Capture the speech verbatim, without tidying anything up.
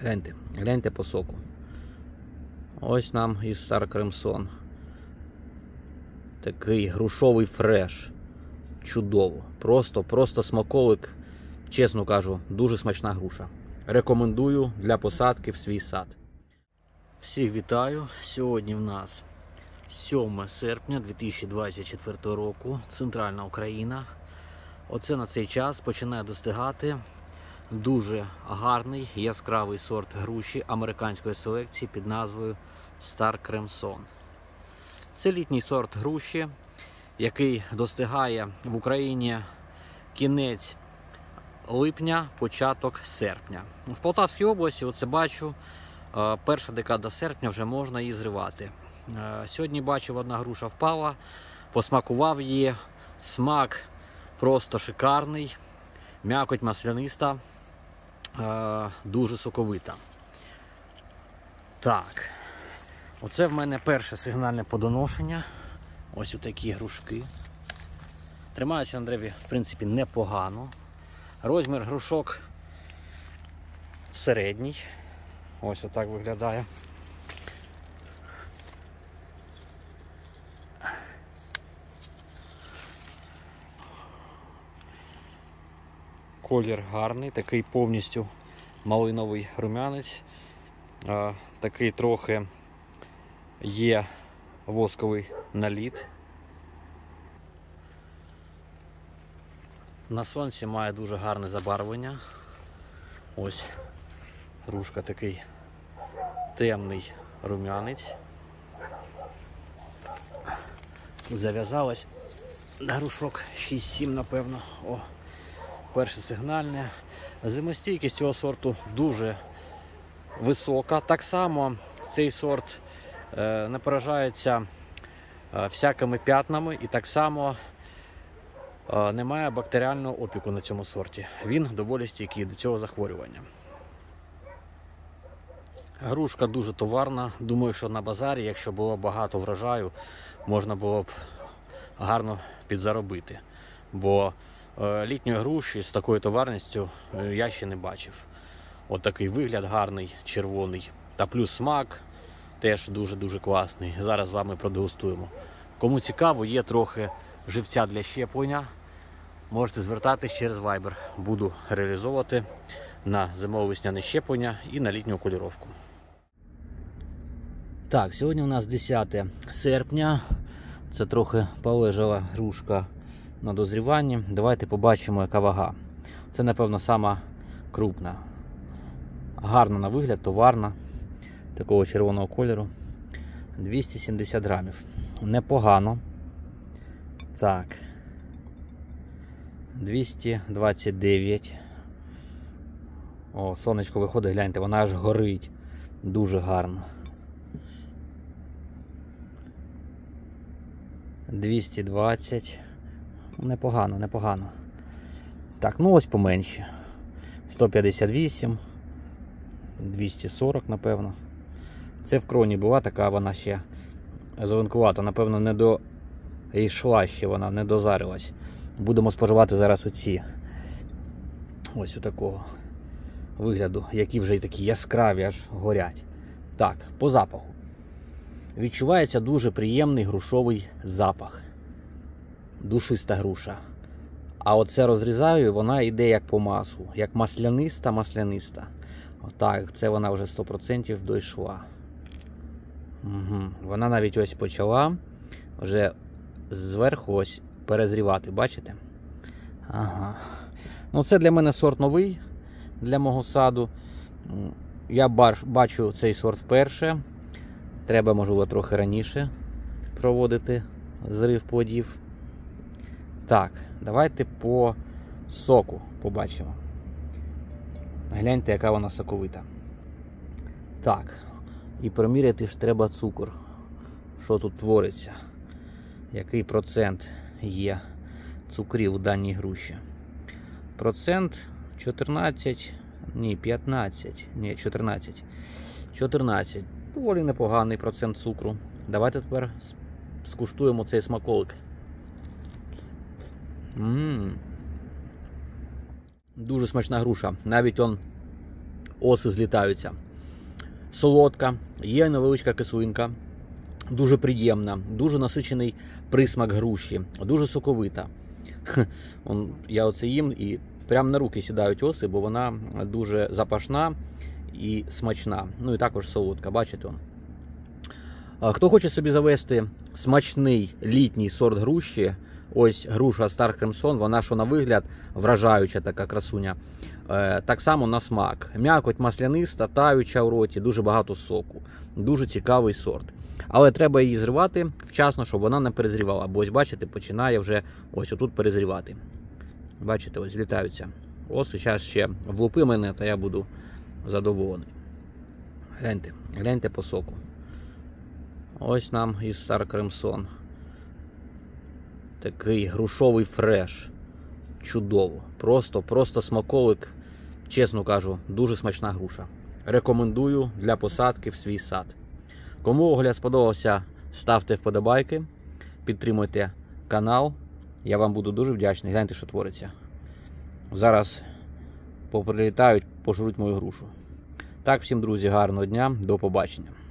Гляньте, гляньте по соку. Ось нам і Старкримсон. Такий грушовий фреш. Чудово. Просто, просто смаковик. Чесно кажу, дуже смачна груша. Рекомендую для посадки в свій сад. Всіх вітаю. Сьогодні в нас сьоме серпня дві тисячі двадцять четвертого року. Центральна Україна. Оце на цей час починає достигати дуже гарний яскравий сорт груші американської селекції під назвою Старкримсон. Це літній сорт груші, який достигає в Україні кінець липня, початок серпня. В Полтавській області, оце бачу, перша декада серпня вже можна її зривати. Сьогодні бачив, одна груша впала, посмакував її. Смак просто шикарний, м'якоть масляниста, дуже соковита. Так, оце в мене перше сигнальне подоношення. Ось отакі грушки. Тримаються на дереві, в принципі, непогано. Розмір грушок середній. Ось отак виглядає. Колір гарний, такий повністю малиновий рум'янець. Такий трохи є восковий наліт. На сонці має дуже гарне забарвлення. Ось грушка, такий темний рум'янець. Тут зав'язалась на грушок шість-сім, напевно. О, перше сигнальне. Зимостійкість цього сорту дуже висока. Так само цей сорт не поражається всякими п'ятнами і так само немає бактеріального опіку на цьому сорті. Він доволі стійкий до цього захворювання. Грушка дуже товарна. Думаю, що на базарі, якщо було багато врожаю, можна було б гарно підзаробити. Бо літньої груші з такою товарністю я ще не бачив. От такий вигляд гарний, червоний. Та плюс смак теж дуже-дуже класний. Зараз з вами продегустуємо. Кому цікаво, є трохи живця для щеплення. Можете звертатись через Viber. Буду реалізовувати на зимово-весняне щеплення і на літню окуліровку. Так, сьогодні у нас десяте серпня. Це трохи полежала грушка на дозріванні. Давайте побачимо, яка вага. Це, напевно, сама крупна. Гарна на вигляд, товарна, такого червоного кольору. двісті сімдесят грамів. Непогано. Так. двісті двадцять дев'ять. О, сонечко виходить, гляньте, вона аж горить. Дуже гарно. двісті двадцять. Непогано, непогано. Так, ну ось поменше. сто п'ятдесят вісім. двісті сорок, напевно. Це в кроні була така, вона ще зеленкувата. Напевно, не до... йшла ще вона, не дозарилась. Будемо споживати зараз оці. Ось отакого вигляду, які вже і такі яскраві, аж горять. Так, по запаху. Відчувається дуже приємний грушовий запах. Душиста груша. А оце розрізаю, і вона йде як по маслу. Як масляниста-масляниста. Отак, це вона вже сто процентів дійшла. Угу. Вона навіть ось почала вже зверху ось перезрівати, бачите? Ага. Ну це для мене сорт новий, для мого саду. Я бачу цей сорт вперше. Треба, можливо, трохи раніше проводити зрив плодів. Так, давайте по соку побачимо. Гляньте, яка вона соковита. Так, і приміряти ж треба цукор. Що тут твориться? Який процент є цукрів у даній груші? Процент чотирнадцять, ні, п'ятнадцять, ні, чотирнадцять. чотирнадцять. Доволі непоганий процент цукру. Давайте тепер скуштуємо цей смаколик. Ммм. Дуже смачна груша. Навіть он оси злітаються. Солодка, є невеличка кислинка, дуже приємна, дуже насичений присмак груші, дуже соковита. Я оце їм і прямо на руки сідають оси, бо вона дуже запашна і смачна. Ну і також солодка, бачите? Хто хоче собі завести смачний літній сорт груші, ось груша Старкримсон, вона що на вигляд вражаюча така красуня, так само на смак. М'якоть масляниста, таюча в роті, дуже багато соку, дуже цікавий сорт. Але треба її зривати вчасно, щоб вона не перезрівала, бо ось бачите, починає вже ось отут перезрівати. Бачите, ось злітаються оси, зараз ще влупи мене, та я буду задоволений. Гляньте, гляньте по соку. Ось нам і Старкримсон. Такий грушовий фреш. Чудово. Просто, просто смаколик. Чесно кажу, дуже смачна груша. Рекомендую для посадки в свій сад. Кому огляд сподобався, ставте вподобайки, підтримуйте канал. Я вам буду дуже вдячний. Гляньте, що твориться. Зараз поприлітають, пожруть мою грушу. Так, всім, друзі, гарного дня. До побачення.